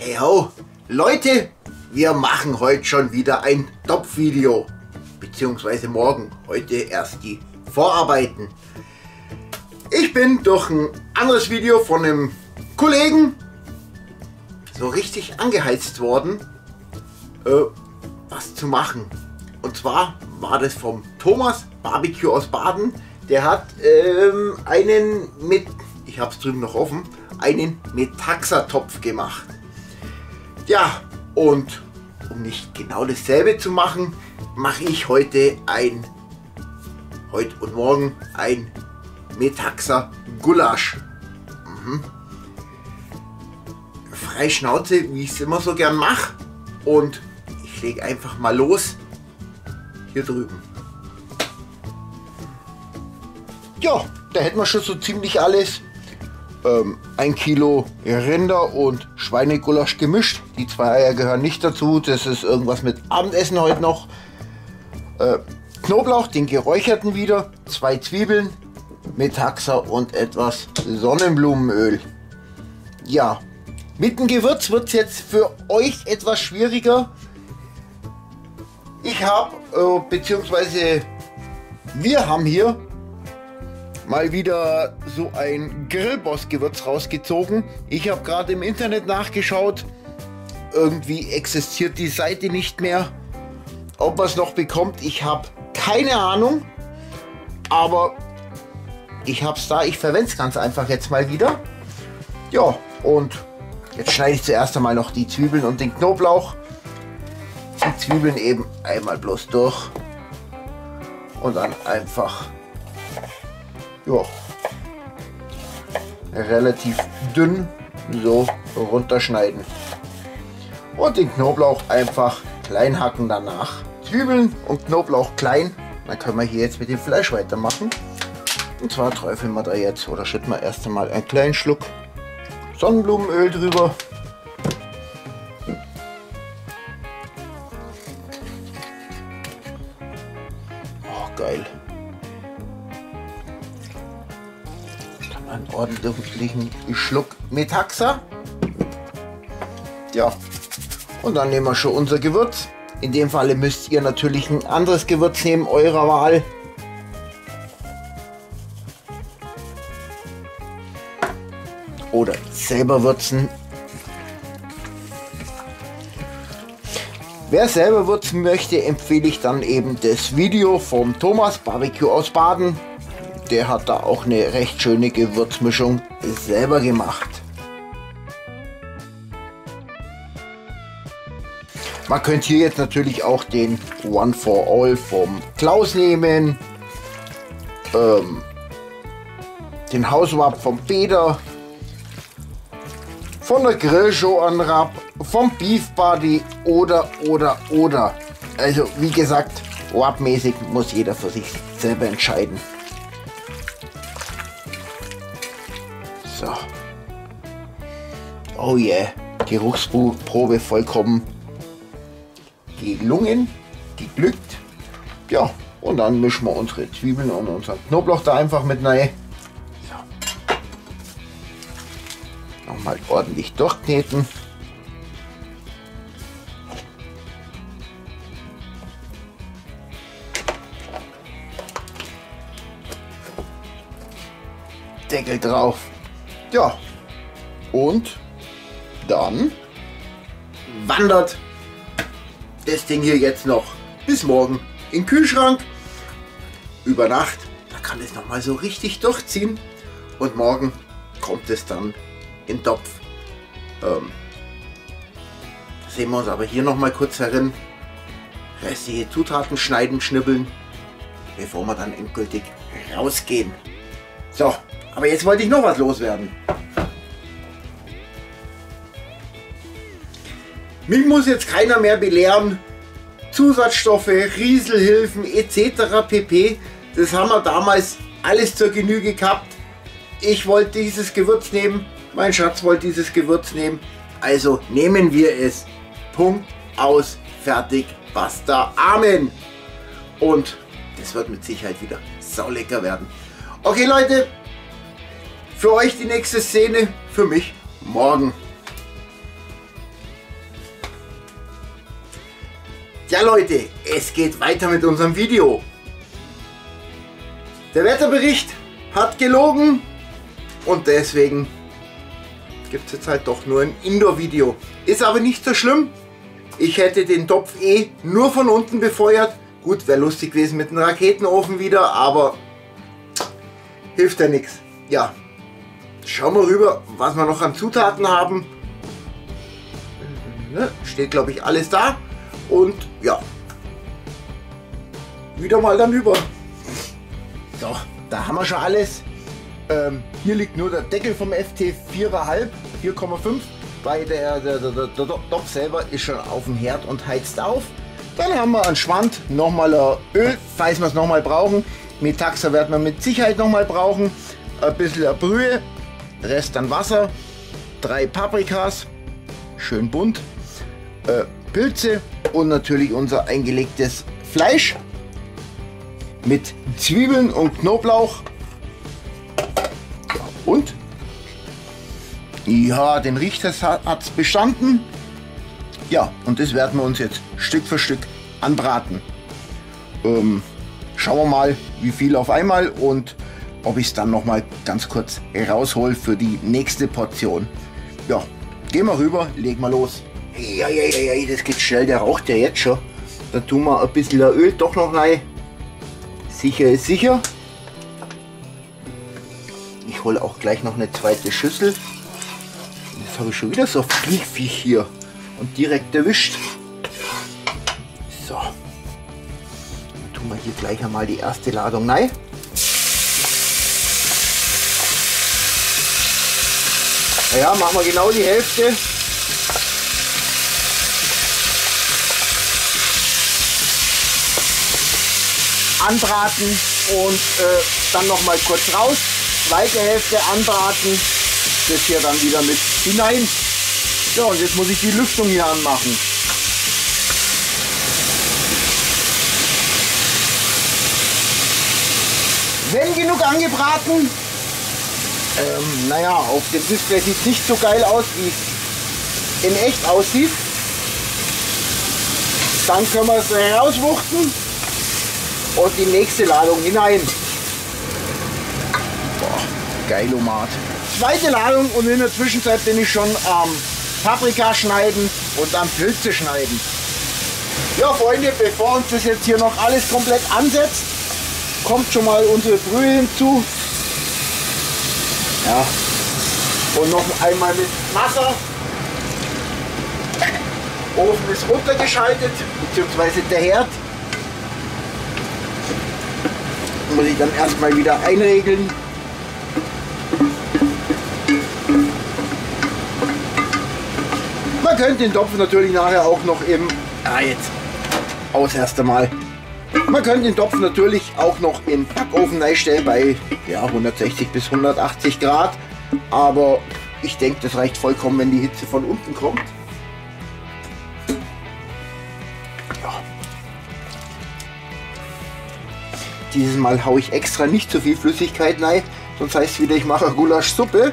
Hey ho, Leute, wir machen heute schon wieder ein Topfvideo, beziehungsweise morgen, heute erst die Vorarbeiten. Ich bin durch ein anderes Video von einem Kollegen so richtig angeheizt worden, was zu machen. Und zwar war das vom Thomas Barbecue aus Baden. Der hat einen mit, ich habe es drüben noch offen, einen Metaxa-Topf gemacht. Ja, und um nicht genau dasselbe zu machen, mache ich heute und morgen ein Metaxa-Gulasch. Freie Schnauze, wie ich es immer so gern mache. Und ich lege einfach mal los hier drüben. Ja, da hätten wir schon so ziemlich alles. 1 Kilo Rinder- und Schweinegulasch gemischt. Die 2 Eier gehören nicht dazu. Das ist irgendwas mit Abendessen heute noch. Knoblauch, den geräucherten wieder. 2 Zwiebeln, Metaxa und etwas Sonnenblumenöl. Ja, mit dem Gewürz wird es jetzt für euch etwas schwieriger. Ich habe, beziehungsweise wir haben hier mal wieder so ein Grillboss Gewürz rausgezogen. Ich habe gerade im Internet nachgeschaut. Irgendwie existiert die Seite nicht mehr. Ob man es noch bekommt, ich habe keine Ahnung. Aber ich habe es da. Ich verwende es ganz einfach jetzt mal wieder. Ja, und jetzt schneide ich zuerst einmal noch die Zwiebeln und den Knoblauch. Die Zwiebeln eben einmal bloß durch. Und dann einfach... Ja, relativ dünn so runterschneiden und den Knoblauch einfach klein hacken danach. Zwiebeln und Knoblauch klein, dann können wir hier jetzt mit dem Fleisch weitermachen. Und zwar träufeln wir da jetzt oder schütten wir erst einmal einen kleinen Schluck Sonnenblumenöl drüber. Oh, geil. Einen ordentlichen Schluck Metaxa. Ja, und dann nehmen wir schon unser Gewürz. In dem Falle müsst ihr natürlich ein anderes Gewürz nehmen, eurer Wahl. Oder selber würzen. Wer selber würzen möchte, empfehle ich dann eben das Video vom Thomas Barbecue aus Baden. Der hat da auch eine recht schöne Gewürzmischung selber gemacht. Man könnte hier jetzt natürlich auch den One for All vom Klaus nehmen. Den Hauswab vom Peter. Von der Grillshow an Rab. Vom Beef Buddy oder. Also wie gesagt, Wab-mäßig muss jeder für sich selber entscheiden. So. Oh yeah, Geruchsprobe vollkommen gelungen, geglückt. Ja, und dann mischen wir unsere Zwiebeln und unseren Knoblauch da einfach mit rein. So. Nochmal ordentlich durchkneten. Deckel drauf. Ja, und dann wandert das Ding hier jetzt noch bis morgen in den Kühlschrank. Über Nacht, da kann es nochmal so richtig durchziehen. Und morgen kommt es dann in den Topf. Sehen wir uns aber hier nochmal kurz herin. Restliche Zutaten schneiden, schnibbeln, bevor wir dann endgültig rausgehen. So. Aber jetzt wollte ich noch was loswerden. Mich muss jetzt keiner mehr belehren. Zusatzstoffe, Rieselhilfen etc. pp. Das haben wir damals alles zur Genüge gehabt. Ich wollte dieses Gewürz nehmen. Mein Schatz wollte dieses Gewürz nehmen. Also nehmen wir es. Punkt, aus, fertig, basta, Amen. Und das wird mit Sicherheit wieder saulecker werden. Okay Leute. Für euch die nächste Szene, für mich morgen. Ja Leute, es geht weiter mit unserem Video. Der Wetterbericht hat gelogen und deswegen gibt es jetzt halt doch nur ein Indoor-Video. Ist aber nicht so schlimm. Ich hätte den Topf eh nur von unten befeuert. Gut, wäre lustig gewesen mit einem Raketenofen wieder, aber hilft ja nichts. Ja, schauen wir rüber, was wir noch an Zutaten haben. Steht glaube ich alles da. Und ja, wieder mal dann über. So, da haben wir schon alles. Hier liegt nur der Deckel vom FT 4,5, 4,5. Bei der Topf selber ist schon auf dem Herd und heizt auf. Dann haben wir einen Schwand, nochmal Öl, falls wir es nochmal brauchen. Metaxa werden wir mit Sicherheit nochmal brauchen. Ein bisschen Brühe, Rest an Wasser, 3 Paprikas, schön bunt. Pilze und natürlich unser eingelegtes Fleisch mit Zwiebeln und Knoblauch und ja, den Richters hat es bestanden. Ja, und das werden wir uns jetzt Stück für Stück anbraten. Schauen wir mal, wie viel auf einmal und ob ich es dann noch mal ganz kurz raushol für die nächste Portion. Ja, gehen wir rüber, legen wir los. Ja, ja, ja, ja, das geht schnell, der raucht ja jetzt schon. Da tun wir ein bisschen Öl doch noch rein. Sicher ist sicher. Ich hole auch gleich noch eine zweite Schüssel. Jetzt habe ich schon wieder so viel Viech hier und direkt erwischt. So, dann tun wir hier gleich einmal die erste Ladung rein. Ja, machen wir genau die Hälfte. Anbraten und dann noch mal kurz raus, zweite Hälfte anbraten, das hier dann wieder mit hinein. Ja, und jetzt muss ich die Lüftung hier anmachen. Wenn genug angebraten, naja, auf dem Display sieht es nicht so geil aus, wie es in echt aussieht. Dann können wir es herauswuchten und die nächste Ladung hinein. Boah, geilomat. Zweite Ladung und in der Zwischenzeit bin ich schon am Paprika schneiden und am Pilze schneiden. Ja Freunde, bevor uns das jetzt hier noch alles komplett ansetzt, kommt schon mal unsere Brühe hinzu. Ja. Und noch einmal mit Wasser. Ofen ist runtergeschaltet, beziehungsweise der Herd. Muss ich dann erstmal wieder einregeln. Man könnte den Topf natürlich nachher auch noch im... Ah, jetzt aus erst einmal. Man könnte den Topf natürlich auch noch im Backofen einstellen bei ja, 160 bis 180 Grad. Aber ich denke, das reicht vollkommen, wenn die Hitze von unten kommt. Dieses Mal haue ich extra nicht so viel Flüssigkeit rein, sonst heißt es wieder, ich mache Gulaschsuppe.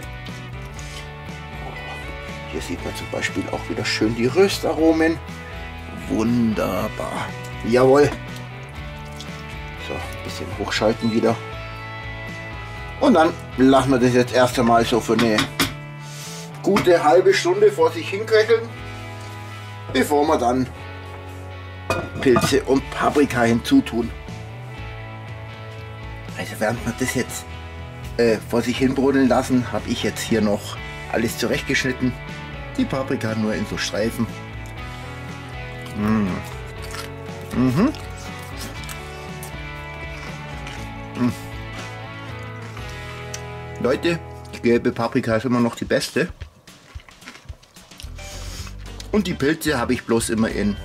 Hier sieht man zum Beispiel auch wieder schön die Röstaromen. Wunderbar. Jawohl. So, ein bisschen hochschalten wieder. Und dann lassen wir das jetzt erst einmal so für eine gute halbe Stunde vor sich hinköcheln, bevor wir dann Pilze und Paprika hinzutun. Also während wir das jetzt vor sich hin brodeln lassen, habe ich jetzt hier noch alles zurechtgeschnitten. Die Paprika nur in so Streifen. Mm. Mhm. Mm. Leute, die gelbe Paprika ist immer noch die beste. Und die Pilze habe ich bloß immer in,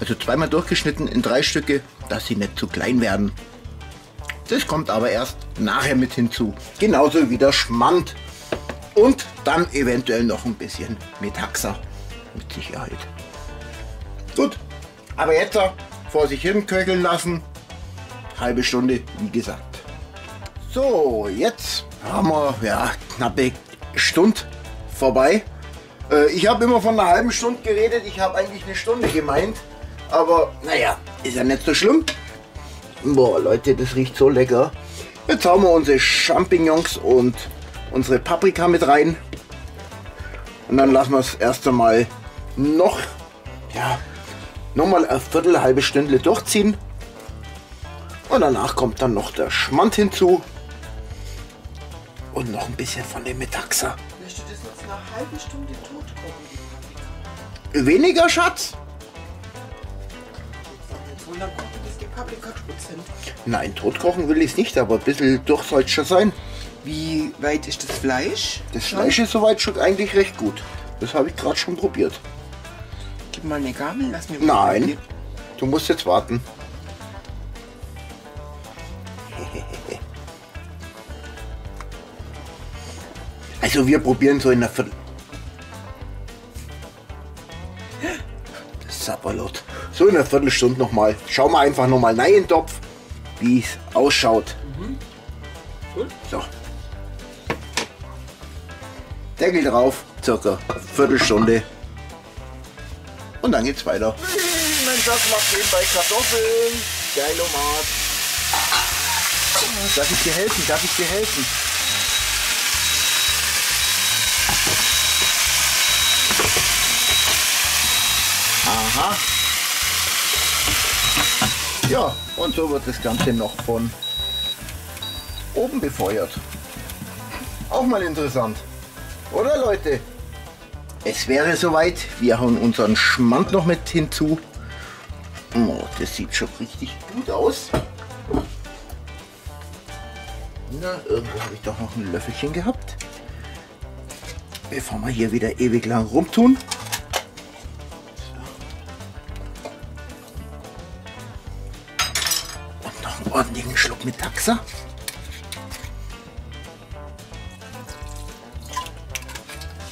also zweimal durchgeschnitten in 3 Stücke, dass sie nicht zu klein werden. Das kommt aber erst nachher mit hinzu. Genauso wie der Schmand. Und dann eventuell noch ein bisschen Metaxa. Mit Sicherheit. Gut, aber jetzt vor sich hin köcheln lassen. Halbe Stunde, wie gesagt. So, jetzt haben wir ja knappe Stunde vorbei. Ich habe immer von einer halben Stunde geredet. Ich habe eigentlich eine Stunde gemeint. aber naja, ist ja nicht so schlimm. Boah, Leute, das riecht so lecker. Jetzt hauen wir unsere Champignons und unsere Paprika mit rein. Und dann lassen wir es erst einmal noch, ja, nochmal eine viertelhalbe Stunde durchziehen. Und danach kommt dann noch der Schmand hinzu. Und noch ein bisschen von dem Metaxa. Willst du das jetzt nach einer halben Stunde tot kochen? Weniger, Schatz? Und dann kommt das die Paprika spitz hin. Nein, totkochen will ich es nicht, aber ein bisschen durch soll es schon sein. Wie weit ist das Fleisch? Das Fleisch ist soweit schon eigentlich recht gut. Das habe ich gerade schon probiert. Gib mal eine Gabel, lass mir mal. Nein, du musst jetzt warten. Also wir probieren so in der Viertel. Sapperlot. So in der Viertelstunde nochmal. Schauen wir einfach nochmal rein in den Topf, wie es ausschaut. Mhm. Cool. So. Deckel drauf, circa eine Viertelstunde. Und dann geht's weiter. Mein Schatz macht den bei Kartoffeln. Geil, Omat. Darf ich dir helfen? Darf ich dir helfen? Aha. Ja, und so wird das Ganze noch von oben befeuert. Auch mal interessant, oder Leute? Es wäre soweit, wir hauen unseren Schmand noch mit hinzu. Oh, das sieht schon richtig gut aus. Na, irgendwo habe ich doch noch ein Löffelchen gehabt. Bevor wir hier wieder ewig lang rumtun. Und noch einen ordentlichen Schluck Metaxa.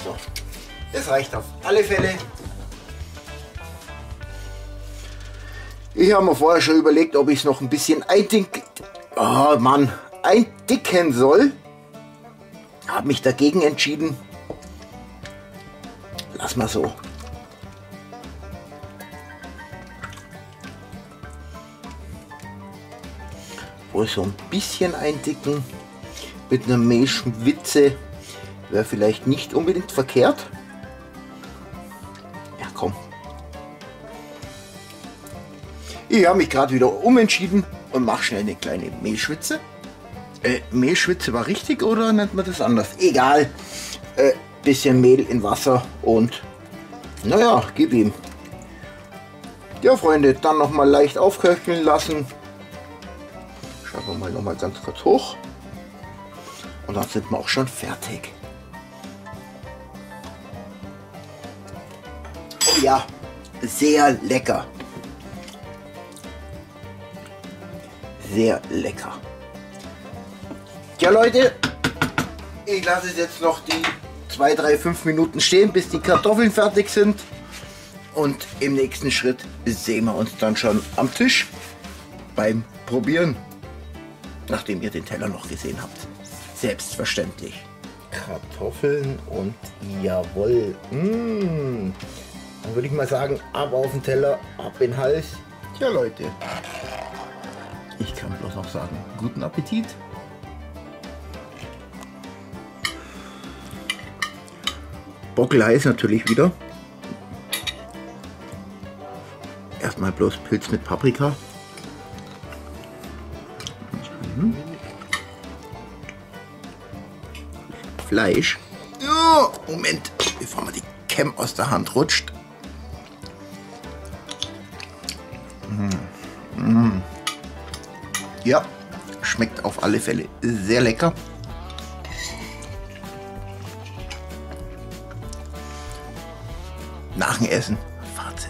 So, das reicht auf alle Fälle. Ich habe mir vorher schon überlegt, ob ich es noch ein bisschen eindicken soll. Habe mich dagegen entschieden. Lass mal so. Wohl so ein bisschen eindicken mit einer Milchschwitze wäre vielleicht nicht unbedingt verkehrt. Ja komm. Ich habe mich gerade wieder umentschieden und mache schnell eine kleine Mehlschwitze. Mehlschwitze war richtig oder nennt man das anders? Egal. Bisschen Mehl in Wasser und naja, gib ihm. Ja Freunde, dann nochmal leicht aufköcheln lassen. Schauen wir mal nochmal ganz kurz hoch. Und dann sind wir auch schon fertig. Oh ja, sehr lecker. Sehr lecker. Ja Leute, ich lasse es jetzt noch die 2, 3, 5 Minuten stehen, bis die Kartoffeln fertig sind. Und im nächsten Schritt sehen wir uns dann schon am Tisch beim Probieren. Nachdem ihr den Teller noch gesehen habt. Selbstverständlich. Kartoffeln und jawohl. Mmh. Dann würde ich mal sagen, ab auf den Teller, ab in den Hals. Tja Leute. Ich kann bloß noch sagen, guten Appetit. Bockelheiß natürlich wieder. Erstmal bloß Pilz mit Paprika. Mhm. Fleisch. Oh, Moment, bevor mir die Cam aus der Hand rutscht. Mhm. Mhm. Ja, schmeckt auf alle Fälle sehr lecker. Nach dem Essen, Fazit.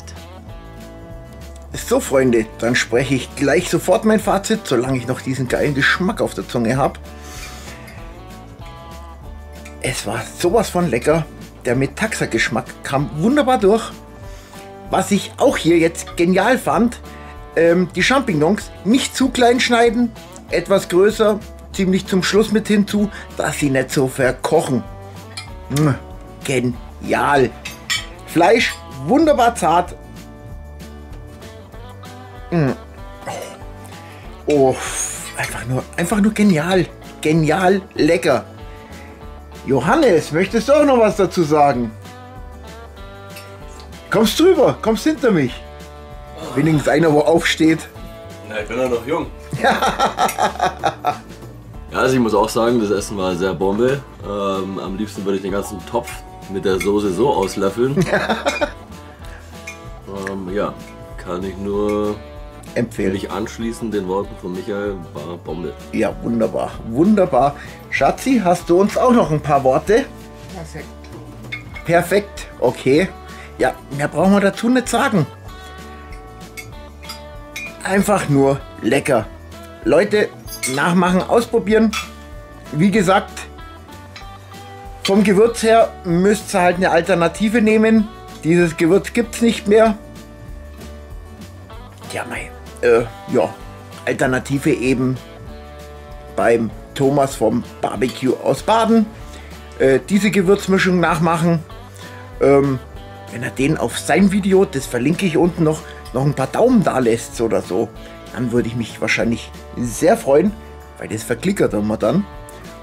So Freunde, dann spreche ich gleich sofort mein Fazit, solange ich noch diesen geilen Geschmack auf der Zunge habe. Es war sowas von lecker. Der Metaxa-Geschmack kam wunderbar durch. Was ich auch hier jetzt genial fand, die Champignons nicht zu klein schneiden, etwas größer, ziemlich zum Schluss mit hinzu, dass sie nicht so verkochen. Genial. Fleisch wunderbar zart, Oh, einfach nur genial. Genial, lecker. Johannes, möchtest du auch noch was dazu sagen? Kommst drüber, kommst hinter mich. Wenigstens einer, wo aufsteht. Na, ich bin ja noch jung. Ja, also ich muss auch sagen, das Essen war sehr Bombe. Am liebsten würde ich den ganzen Topf mit der Soße so auslöffeln. Ja, kann ich nur empfehlen. Mich anschließen den Worten von Michael, war Bombe. Ja, wunderbar, wunderbar. Schatzi, hast du uns auch noch ein paar Worte? Perfekt. Perfekt, okay. Ja, mehr brauchen wir dazu nicht sagen. Einfach nur lecker. Leute, nachmachen, ausprobieren. Wie gesagt, vom Gewürz her müsst ihr halt eine Alternative nehmen. Dieses Gewürz gibt es nicht mehr. Ja, mei. Ja, Alternative eben beim Thomas vom Barbecue aus Baden. Diese Gewürzmischung nachmachen. Wenn er den auf sein Video, das verlinke ich unten noch ein paar Daumen da lässt oder so, dann würde ich mich wahrscheinlich sehr freuen, weil das verklickert immer dann.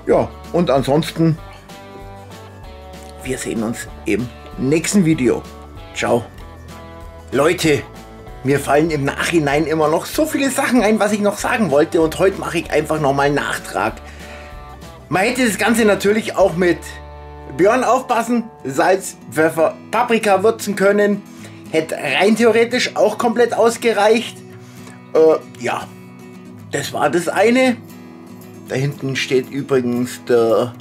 Ja, und ansonsten, wir sehen uns im nächsten Video. Ciao. Leute, mir fallen im Nachhinein immer noch so viele Sachen ein, was ich noch sagen wollte, und heute mache ich einfach nochmal einen Nachtrag. Man hätte das Ganze natürlich auch mit Björn aufpassen, Salz, Pfeffer, Paprika würzen können. Hätte rein theoretisch auch komplett ausgereicht. Ja, das war das eine. Da hinten steht übrigens der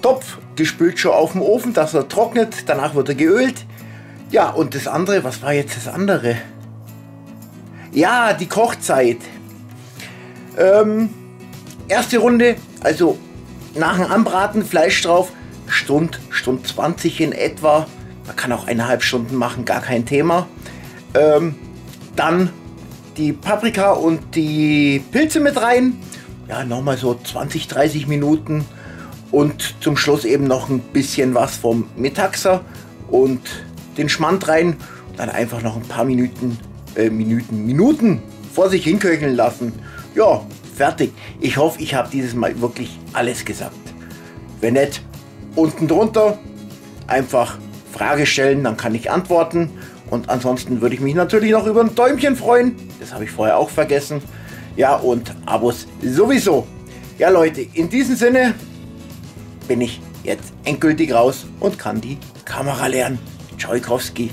Topf, gespült schon auf dem Ofen, dass er trocknet. Danach wird er geölt. Ja, und das andere, was war jetzt das andere? Ja, die Kochzeit. Erste Runde, also nach dem Anbraten, Fleisch drauf. Stunde 20 in etwa. Man kann auch 1,5 Stunden machen, gar kein Thema. Dann die Paprika und die Pilze mit rein. Ja, nochmal so 20, 30 Minuten. Und zum Schluss eben noch ein bisschen was vom Metaxa und den Schmand rein. Und dann einfach noch ein paar Minuten vor sich hinköcheln lassen. Ja, fertig. Ich hoffe, ich habe dieses Mal wirklich alles gesagt. Wenn nicht, unten drunter einfach Frage stellen, dann kann ich antworten. Und ansonsten würde ich mich natürlich noch über ein Däumchen freuen. Das habe ich vorher auch vergessen. Ja, und Abos sowieso. Ja, Leute, in diesem Sinne bin ich jetzt endgültig raus und kann die Kamera lernen. Tschaikowski.